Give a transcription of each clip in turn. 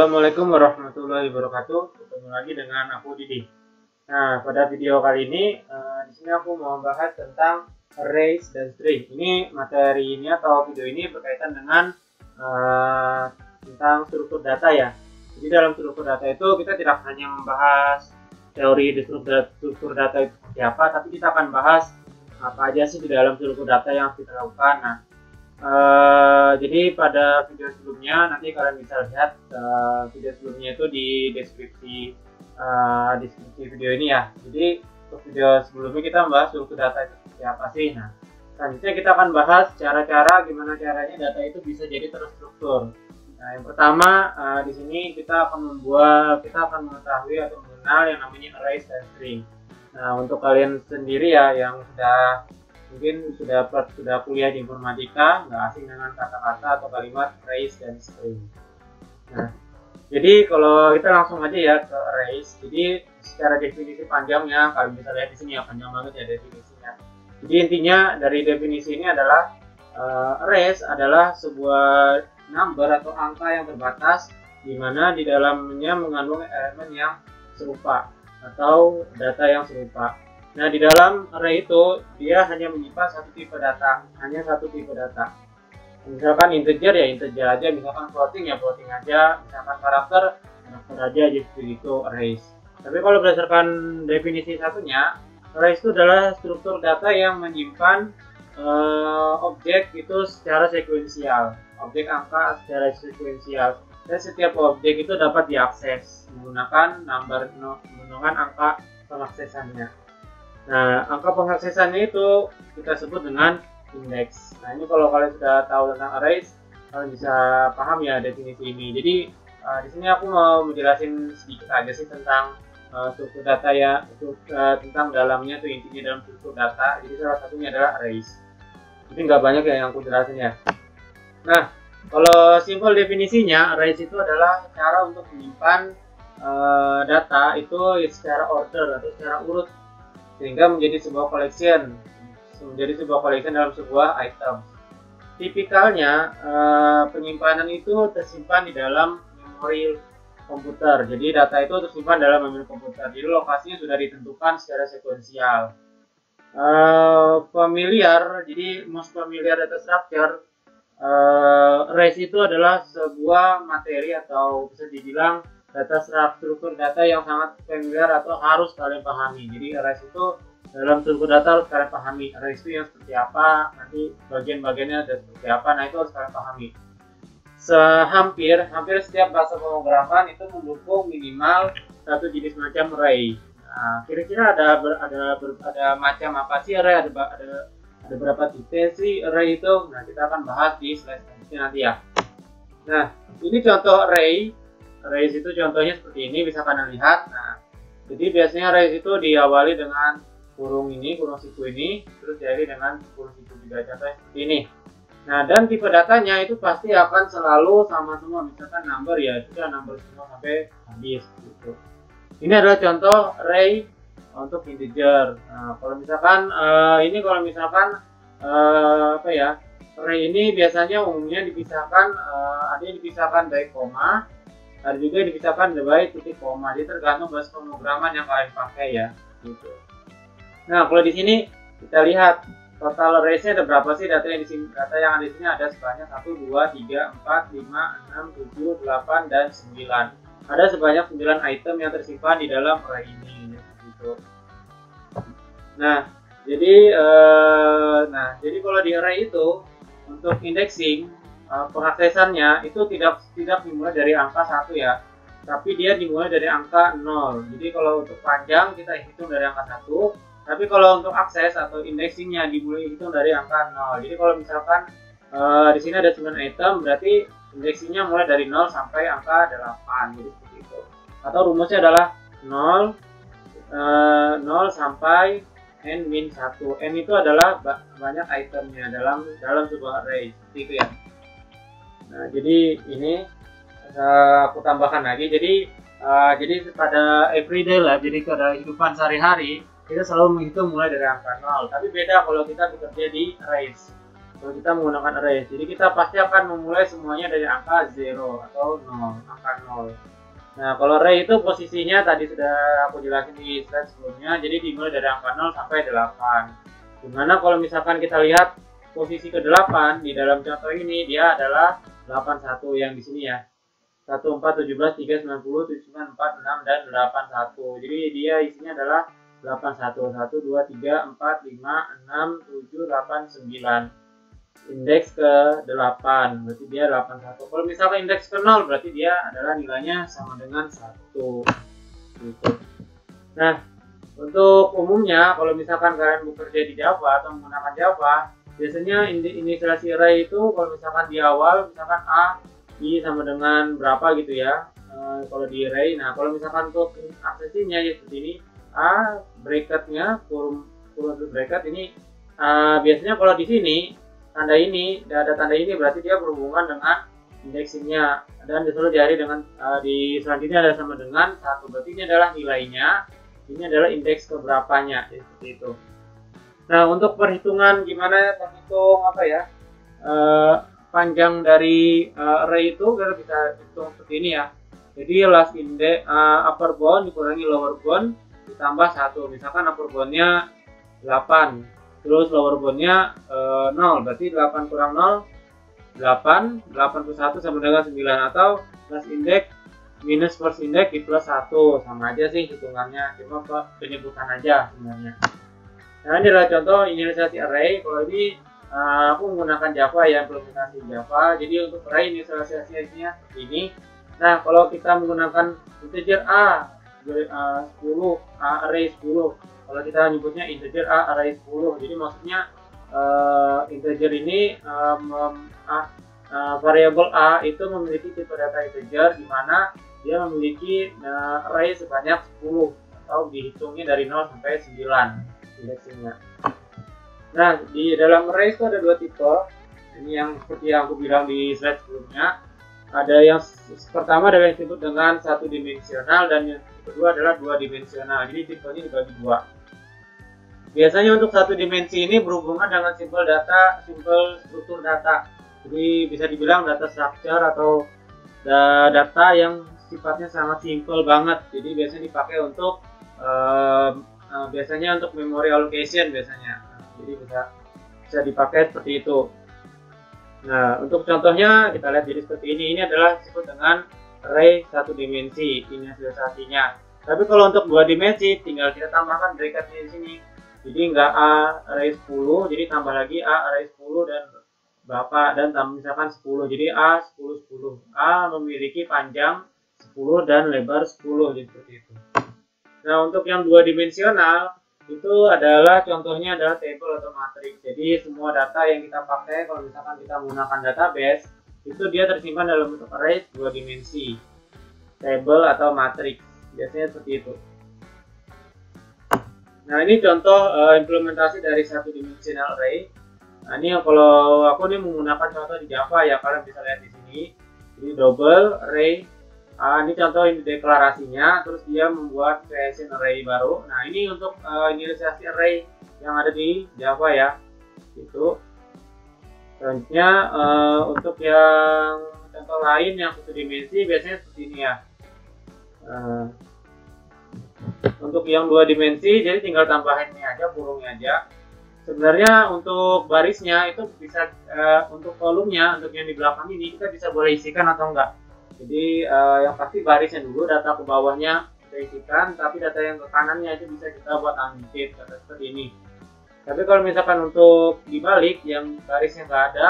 Assalamualaikum warahmatullahi wabarakatuh. Ketemu lagi dengan aku Didi. Nah, pada video kali ini di sini aku mau bahas tentang Arrays dan String. Ini materi ini atau video ini berkaitan dengan tentang struktur data ya. Jadi dalam struktur data itu kita tidak hanya membahas teori di struktur data itu seperti apa, tapi kita akan bahas apa aja sih di dalam struktur data yang kita lakukan. Nah, jadi pada video sebelumnya nanti kalian bisa lihat video sebelumnya itu di deskripsi video ini ya. Jadi untuk video sebelumnya kita membahas struktur data itu seperti apa sih. Nah, selanjutnya kita akan bahas cara-cara gimana caranya data itu bisa jadi terstruktur. Nah, yang pertama di sini kita akan mengetahui atau mengenal yang namanya arrays dan string. Nah, untuk kalian sendiri ya yang sudah kuliah di informatika, nggak asing dengan kata-kata atau kalimat arrays dan string. Nah, jadi kalau kita langsung aja ya ke arrays. Jadi secara definisi panjangnya, kalian bisa lihat di sini ya, panjang banget ya definisinya. Jadi intinya dari definisi ini adalah arrays adalah sebuah number atau angka yang terbatas di mana di dalamnya mengandung elemen yang serupa atau data yang serupa. Nah, di dalam array itu dia hanya menyimpan hanya satu tipe data. Misalkan integer ya integer aja, misalkan floating ya floating aja, misalkan karakter aja, gitu arrays. Tapi kalau berdasarkan definisi satunya, arrays itu adalah struktur data yang menyimpan objek itu secara sekuensial, objek angka secara sekuensial. Dan setiap objek itu dapat diakses menggunakan menggunakan angka pengaksesannya. Nah, angka pengaksesannya itu kita sebut dengan indeks. Nah, ini kalau kalian sudah tahu tentang arrays, kalian bisa paham ya definisi ini. Jadi di sini aku mau menjelaskan sedikit aja sih tentang struktur data ya, tentang dalamnya tuh intinya dalam struktur data. Jadi salah satunya adalah arrays. Jadi nggak banyak ya yang aku jelasin ya. Nah, kalau simpel definisinya, arrays itu adalah cara untuk menyimpan data itu secara order atau secara urut, sehingga menjadi sebuah collection dalam sebuah item. Tipikalnya penyimpanan itu tersimpan di dalam memori komputer. Jadi data itu tersimpan dalam memori komputer. Jadi lokasinya sudah ditentukan secara sekuensial. Familiar, jadi most familiar data structure. Arrays itu adalah sebuah materi atau bisa dibilang struktur data yang sangat familiar atau harus kalian pahami. Jadi arrays itu dalam struktur data harus kalian pahami. Arrays itu yang seperti apa, nanti bagian-bagiannya ada seperti apa, nah itu harus kalian pahami. Hampir setiap bahasa pemrograman itu mendukung minimal satu jenis macam array. Nah, kira-kira ada macam apa sih array, ada berapa tipe sih array itu? Nah, kita akan bahas di slide selanjutnya nanti ya. Nah, ini contoh array. Arrays itu contohnya seperti ini, bisa kalian lihat. Nah, jadi biasanya arrays itu diawali dengan kurung siku ini, terus diakhiri dengan kurung siku juga, contohnya seperti ini. Nah, dan tipe datanya itu pasti akan selalu sama semua, misalkan number ya, sudah number semua sampai habis gitu. Ini adalah contoh array untuk integer. Nah, kalau misalkan array ini biasanya umumnya dipisahkan, ada yang dipisahkan by koma, ada juga dipisahkan by titik koma. Jadi tergantung bahasa pemrograman yang kalian pakai ya, gitu. Nah, kalau di sini kita lihat total arrays-nya ada berapa sih data yang di sini? Data yang ada di sini ada sebanyak 1 2 3 4 5 6 7 8 dan 9. Ada sebanyak 9 item yang tersimpan di dalam array ini gitu. Nah, jadi kalau di array itu untuk indexing pengaksesannya itu tidak dimulai dari angka 1 ya, tapi dia dimulai dari angka 0. Jadi kalau untuk panjang kita hitung dari angka 1, tapi kalau untuk akses atau indexingnya dimulai hitung dari angka 0. Jadi kalau misalkan di sini ada 9 item, berarti indexingnya mulai dari 0 sampai angka 8. Jadi seperti itu. Atau rumusnya adalah 0 sampai n-1. N itu adalah banyak itemnya dalam sebuah array, seperti itu ya. Nah, jadi ini aku tambahkan lagi. Jadi pada everyday lah, jadi pada kehidupan sehari-hari kita selalu menghitung mulai dari angka 0. Tapi beda kalau kita bekerja di arrays. kalau kita menggunakan array. Jadi kita pasti akan memulai semuanya dari angka 0 atau 0, angka 0. Nah, kalau array itu posisinya tadi sudah aku jelasin di slide sebelumnya, jadi dimulai dari angka 0 sampai 8. Dimana kalau misalkan kita lihat posisi ke 8 di dalam contoh ini, dia adalah 81 yang di sini ya. 1, 4, 17, 3, 90, 79, 4, 6, dan 81. Jadi dia isinya adalah 81, 1, 2, 3, 4, 5, 6, 7, 8, 9. Indeks ke 8 berarti dia 81. Kalau misalkan indeks ke 0 berarti dia adalah nilainya sama dengan 1 gitu. Nah, untuk umumnya kalau misalkan kalian bekerja di Java atau menggunakan Java, biasanya inisialisasi array itu kalau misalkan di awal misalkan A I sama dengan berapa gitu ya, kalau di array. Nah, kalau misalkan untuk aksesinya ya seperti ini, A bracketnya kurung bracket ini, biasanya kalau di sini tanda ini, ada tanda ini berarti dia berhubungan dengan indeksnya, dan disuruh diari dengan di selanjutnya ada sama dengan 1, berarti ini adalah nilainya, ini adalah indeks keberapanya, seperti itu. Nah, untuk perhitungan gimana menghitung apa ya panjang dari array itu, kita bisa hitung seperti ini ya. Jadi last index upper bound dikurangi lower bound ditambah 1, misalkan upper boundnya 8. Terus lower boundnya 0, berarti 8 kurang 0, 8, 81 sama dengan 9, atau plus indeks minus first index di plus 1, sama aja sih hitungannya, cuma penyebutan aja sebenarnya. Nah, ini adalah contoh inisialisasi array. Kalau ini aku menggunakan Java ya, implementasi Java, jadi untuk array inisialisasinya seperti ini. Nah, kalau kita menggunakan integer A, 10, array 10, kalau kita nyebutnya integer A array 10, jadi maksudnya integer ini variabel A itu memiliki tipe data integer di mana dia memiliki array sebanyak 10 atau dihitungnya dari 0 sampai 9 indeksnya. Nah, di dalam array itu ada dua tipe. Ini yang seperti yang aku bilang di slide sebelumnya. Ada yang pertama adalah yang disebut dengan satu dimensional, dan yang kedua adalah dua dimensional. Jadi tipenya dibagi dua. Biasanya untuk satu dimensi ini berhubungan dengan simbol data, simbol struktur data. Jadi bisa dibilang data structure atau data yang sifatnya sangat simpel banget. Jadi biasanya dipakai untuk biasanya untuk memory allocation biasanya. Jadi bisa dipakai seperti itu. Nah, untuk contohnya kita lihat jadi seperti ini. Ini adalah disebut dengan array satu dimensi inisialisasinya. Tapi kalau untuk dua dimensi tinggal kita tambahkan bracketnya di sini. Jadi nggak A array 10, jadi tambah lagi A array 10 dan berapa, dan misalkan 10, jadi A 10, 10. A memiliki panjang 10 dan lebar 10, jadi seperti itu. Nah, untuk yang dua dimensional itu adalah contohnya adalah table atau matrix. Jadi semua data yang kita pakai kalau misalkan kita menggunakan database itu dia tersimpan dalam bentuk array dua dimensi, table atau matrix, biasanya seperti itu. Nah, ini contoh implementasi dari satu dimensional array. Nah, ini kalau aku nih menggunakan contoh di Java ya, kalian bisa lihat di sini. Ini double array. Ini contoh ini deklarasinya, terus dia membuat creation array baru. Nah, ini untuk inisialisasi array yang ada di Java ya. Itu selanjutnya untuk yang contoh lain yang satu dimensi biasanya seperti ini ya. Untuk yang dua dimensi jadi tinggal tambahin ini aja, burungnya aja. Sebenarnya untuk barisnya itu bisa untuk kolomnya, untuk yang di belakang ini kita bisa boleh isikan atau enggak. Jadi yang pasti barisnya dulu, data ke bawahnya kita isikan, tapi data yang ke kanannya itu bisa kita buat annotate seperti ini. Tapi kalau misalkan untuk dibalik yang barisnya nggak ada,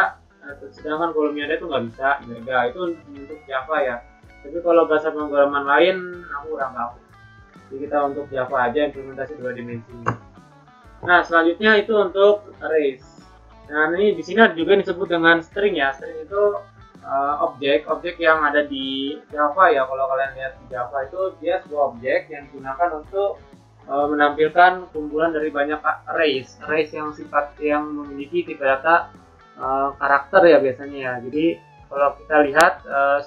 sedangkan kolomnya ada, itu nggak bisa. Enggak, itu untuk Java ya. Tapi kalau bahasa pemrograman lain aku kurang tahu. Jadi kita untuk Java aja implementasi dua dimensi. Nah, selanjutnya itu untuk arrays. Nah, ini di sini juga disebut dengan string ya. String itu objek yang ada di Java ya. Kalau kalian lihat di Java itu dia sebuah objek yang digunakan untuk menampilkan kumpulan dari banyak arrays. Arrays yang memiliki tipe data karakter ya biasanya ya. Jadi kalau kita lihat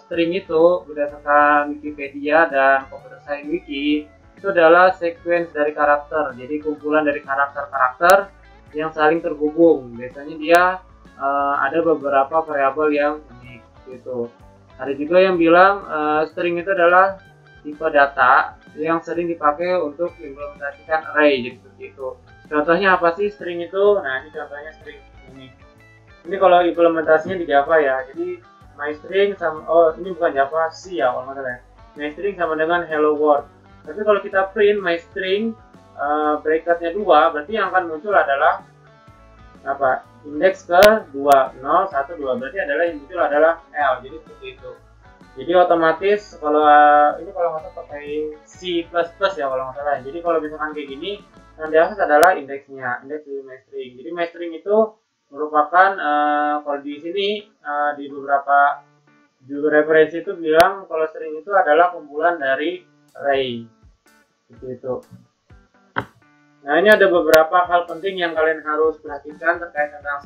string itu berdasarkan Wikipedia dan Computer Science Wiki itu adalah sequence dari karakter. Jadi kumpulan dari karakter-karakter yang saling terhubung. Biasanya dia ada beberapa variabel yang unik gitu. Ada juga yang bilang string itu adalah tipe data yang sering dipakai untuk implementasikan array gitu. Contohnya apa sih string itu? Nah, ini contohnya string ini. Ini kalau implementasinya di Java ya. Jadi MyString sama, oh ini bukan Java sih ya kalau maksudnya. MyString sama dengan hello world. Tapi kalau kita print MyString bracketnya 2, berarti yang akan muncul adalah apa? Indeks ke 2012, berarti adalah yang muncul adalah L. Jadi seperti itu. Jadi otomatis kalau ini kalau nggak salah pakai C++ ya kalau nggak salah. Jadi kalau misalkan kayak gini, yang diakses adalah indeksnya, indeks dari MyString. Jadi MyString itu merupakan kalau di sini di beberapa judul referensi itu bilang kalau string itu adalah kumpulan dari array. Gitu. Nah, ini ada beberapa hal penting yang kalian harus perhatikan terkait tentang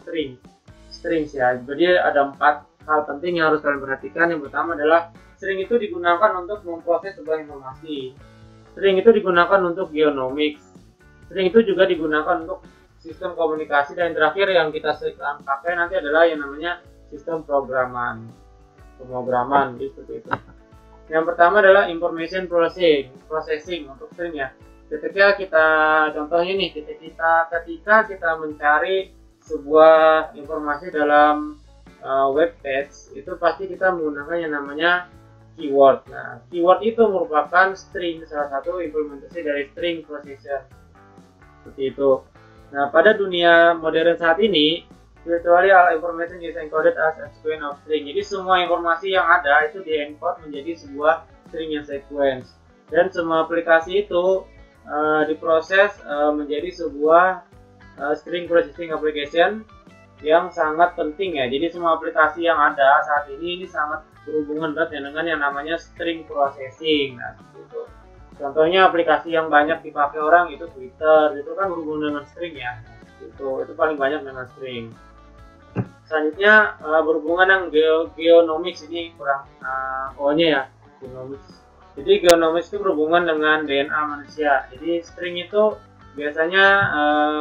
strings ya. Jadi ada 4 hal penting yang harus kalian perhatikan. Yang pertama adalah string itu digunakan untuk memproses sebuah informasi. String itu digunakan untuk genomics. String itu juga digunakan untuk sistem komunikasi. Dan yang terakhir yang kita sering pakai nanti adalah yang namanya sistem pemrograman seperti itu. Yang pertama adalah information processing untuk string ya. Ketika kita contohnya nih, ketika kita mencari sebuah informasi dalam web page, itu pasti kita menggunakan yang namanya keyword. Nah, keyword itu merupakan string, salah satu implementasi dari string processing seperti itu. Nah, pada dunia modern saat ini, virtually all information is encoded as a sequence of string. Jadi semua informasi yang ada itu diencode menjadi sebuah string yang sequence. Dan semua aplikasi itu diproses menjadi sebuah string processing application yang sangat penting ya. Jadi semua aplikasi yang ada saat ini sangat berhubungan erat dengan yang namanya string processing. Nah, gitu. Contohnya aplikasi yang banyak dipakai orang itu Twitter, itu kan berhubungan dengan string ya. Itu paling banyak dengan string. Selanjutnya berhubungan dengan genomics, ini kurang O-nya ya, genomics. Jadi genomics itu berhubungan dengan DNA manusia. Jadi string itu biasanya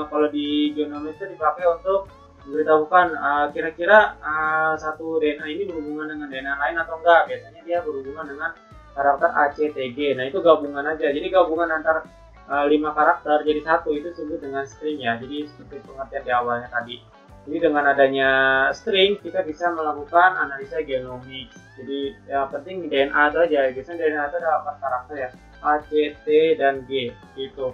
kalau di genomics itu dipakai untuk memberitahukan kira-kira satu DNA ini berhubungan dengan DNA lain atau enggak. Biasanya dia berhubungan dengan karakter ACTG. Nah, itu gabungan aja. Jadi gabungan antar 5 karakter jadi satu, itu disebut dengan string ya. Jadi seperti pengertian di awalnya tadi. Jadi dengan adanya string kita bisa melakukan analisa genomik. Jadi yang penting DNA itu aja. Biasanya DNA itu ada 4 karakter ya, A, C, T, dan G gitu.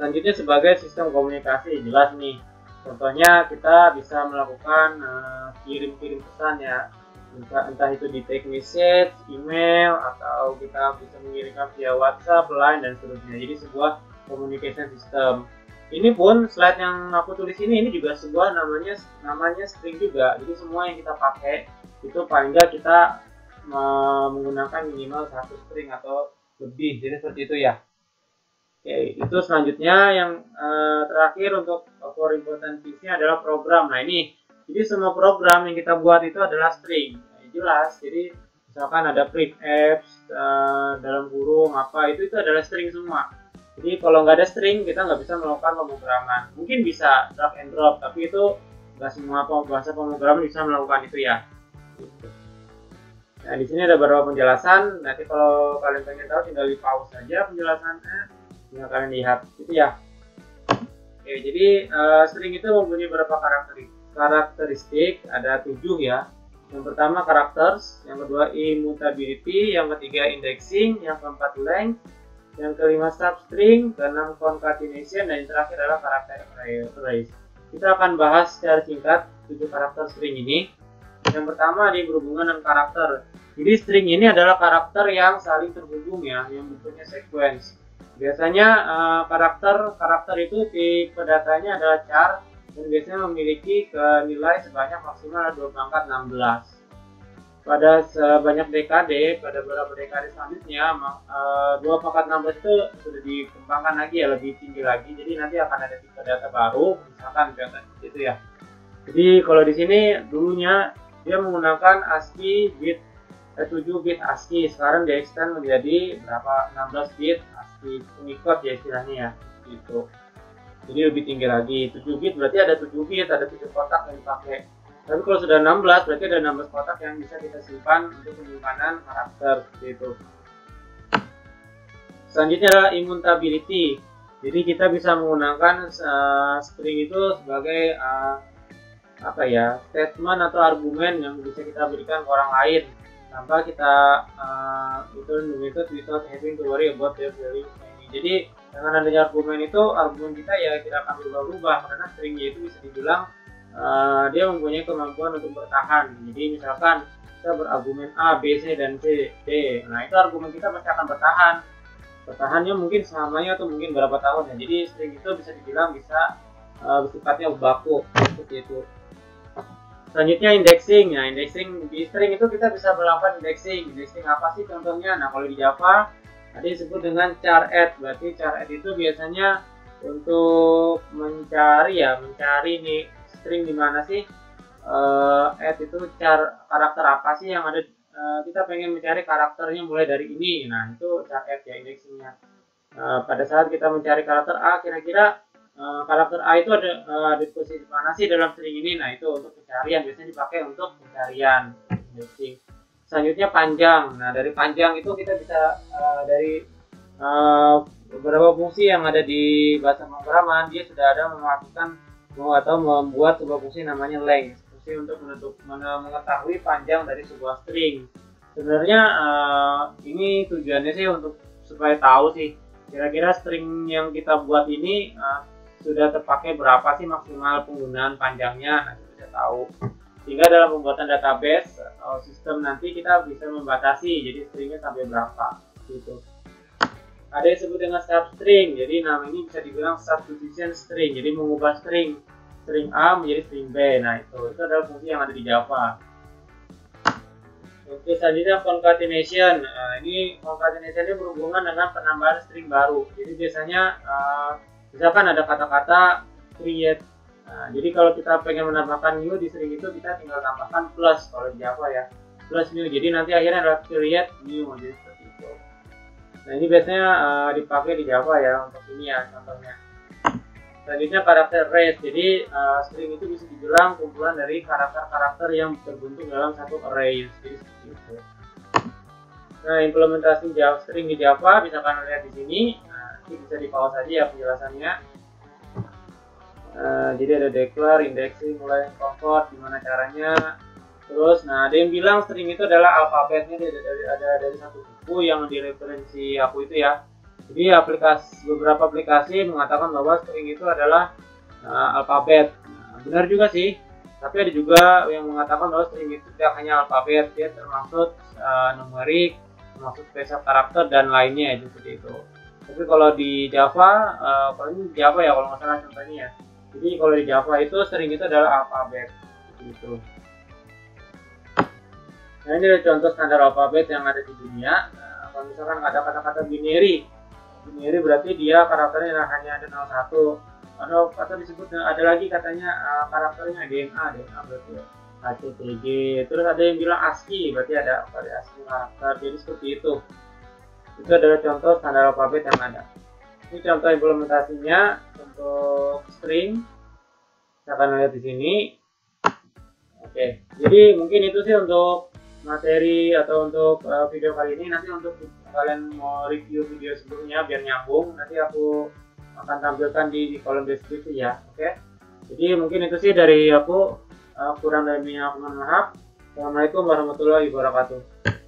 Selanjutnya sebagai sistem komunikasi, jelas nih. Contohnya kita bisa melakukan kirim-kirim pesan ya, entah itu di text message, email, atau kita bisa mengirimkan via WhatsApp, Line, dan seterusnya. Jadi sebuah communication system. Ini pun slide yang aku tulis ini juga sebuah namanya string juga. Jadi semua yang kita pakai itu paling nggak kita menggunakan minimal satu string atau lebih. Jadi seperti itu ya. Oke, itu selanjutnya yang terakhir untuk core important piece-nya adalah program. Nah, ini jadi semua program yang kita buat itu adalah string. Nah, jelas. Jadi misalkan ada print apps dalam kurung apa itu adalah string semua. Jadi kalau nggak ada string kita nggak bisa melakukan pemrograman. Mungkin bisa drag and drop, tapi itu nggak semua bahasa pemrograman bisa melakukan itu ya. Nah, di sini ada beberapa penjelasan. Nanti kalau kalian pengen tahu tinggal di pause saja penjelasannya. Yang kalian lihat itu ya. Oke, jadi string itu mempunyai beberapa karakteristik, ada 7 ya. Yang pertama characters, yang kedua immutability, yang ketiga indexing, yang keempat length, yang kelima substring, keenam concatenation, dan yang terakhir adalah karakter arrays. Kita akan bahas secara singkat 7 karakter string ini. Yang pertama ini berhubungan dengan karakter. Jadi string ini adalah karakter yang saling terhubung ya, yang bentuknya sequence. Biasanya karakter itu tipe datanya adalah char, dan biasanya memiliki nilai sebanyak maksimal 2 pangkat 16. Pada beberapa dekade selanjutnya 2 pangkat 16 itu sudah dikembangkan lagi ya, lebih tinggi lagi. Jadi nanti akan ada tipe data baru, misalkan data itu ya. Jadi kalau di sini dulunya dia menggunakan ASCII bit 7 bit ASCII, sekarang di extend menjadi berapa, 16 bit ASCII unicode ya istilahnya ya gitu. Jadi lebih tinggi lagi. 7 bit berarti ada 7 bit, ada 7 kotak yang dipakai. Tapi kalau sudah 16 berarti ada 16 kotak yang bisa kita simpan untuk penyimpanan karakter seperti itu. Selanjutnya adalah immutability. Jadi kita bisa menggunakan string itu sebagai statement atau argumen yang bisa kita berikan ke orang lain tanpa kita without having to worry about their value. Jadi dengan adanya argumen itu, argumen kita ya tidak akan berubah-ubah karena stringnya itu bisa dibilang dia mempunyai kemampuan untuk bertahan. Jadi misalkan kita berargumen A, B, C, dan C, D. Nah itu argumen kita pasti akan bertahan. Bertahannya mungkin selamanya atau mungkin berapa tahun ya. Jadi string itu bisa dibilang bisa bersifatnya baku seperti itu. Selanjutnya indexing. Nah indexing di string itu kita bisa melakukan indexing. Indexing apa sih contohnya? Nah kalau di Java ada disebut dengan char-add. Berarti char-add itu biasanya untuk mencari nih string di mana sih add itu karakter apa sih yang ada. Kita pengen mencari karakternya mulai dari ini. Nah itu char-add ya indexingnya. Pada saat kita mencari karakter A, kira-kira karakter A itu ada di posisi mana sih dalam string ini. Nah itu untuk pencarian, biasanya dipakai untuk pencarian indexing. Selanjutnya panjang. Nah dari panjang itu kita bisa dari beberapa fungsi yang ada di bahasa pemrograman, dia sudah ada memasukkan atau membuat sebuah fungsi namanya length, untuk mengetahui panjang dari sebuah string. Sebenarnya ini tujuannya sih untuk supaya tahu sih kira-kira string yang kita buat ini sudah terpakai berapa sih maksimal penggunaan panjangnya. Nah, kita tahu. Sehingga dalam pembuatan database atau sistem nanti kita bisa membatasi jadi stringnya sampai berapa gitu. Ada yang disebut dengan substring. Jadi nama ini bisa dibilang substitution string. Jadi mengubah string A menjadi string B. Nah itu adalah fungsi yang ada di Java. Oke, selanjutnya concatenation. Ini concatenation ini berhubungan dengan penambahan string baru. Jadi biasanya misalkan ada kata-kata create. Jadi kalau kita pengen menambahkan new di string itu kita tinggal tambahkan plus kalau di Java ya, plus new. Jadi nanti akhirnya adalah create new. Jadi seperti itu. Nah ini biasanya dipakai di Java ya untuk ini ya contohnya. Selanjutnya karakter arrays. Jadi string itu bisa dibilang kumpulan dari karakter-karakter yang terbentuk dalam satu array. Jadi seperti itu. Nah implementasi string di Java bisa kalian lihat di sini. Nanti bisa di pause aja ya penjelasannya. Jadi ada declare, indexing, mulai comfort, gimana caranya. Terus, nah ada yang bilang string itu adalah alfabetnya dari satu buku yang direferensi aku itu ya. Jadi beberapa aplikasi mengatakan bahwa string itu adalah alfabet. Nah, benar juga sih, tapi ada juga yang mengatakan bahwa string itu tidak hanya alfabet, dia termasuk numerik, termasuk spesial karakter dan lainnya ya, seperti itu. Tapi kalau di Java, kalau ini di Java ya kalau nggak salah contohnya ya. Jadi kalau di Java itu string itu adalah alfabet, gitu. Nah ini ada contoh standar alfabet yang ada di dunia. Nah, kalau misalkan ada kata-kata binary. Binary berarti dia karakternya hanya ada 01 atau disebut ada lagi katanya karakternya DNA berarti HCTG. Terus ada yang bilang ASCII, berarti ada variasi karakter. Jadi seperti itu. Itu adalah contoh standar alfabet yang ada. Ini contoh implementasinya untuk string. Kita akan lihat di sini. Oke, jadi mungkin itu sih untuk materi atau untuk video kali ini. Nanti untuk kalian mau review video sebelumnya biar nyambung, nanti aku akan tampilkan di kolom deskripsi ya. Oke, jadi mungkin itu sih dari aku, kurang lebihnya aku mohon maaf. Assalamualaikum warahmatullahi wabarakatuh.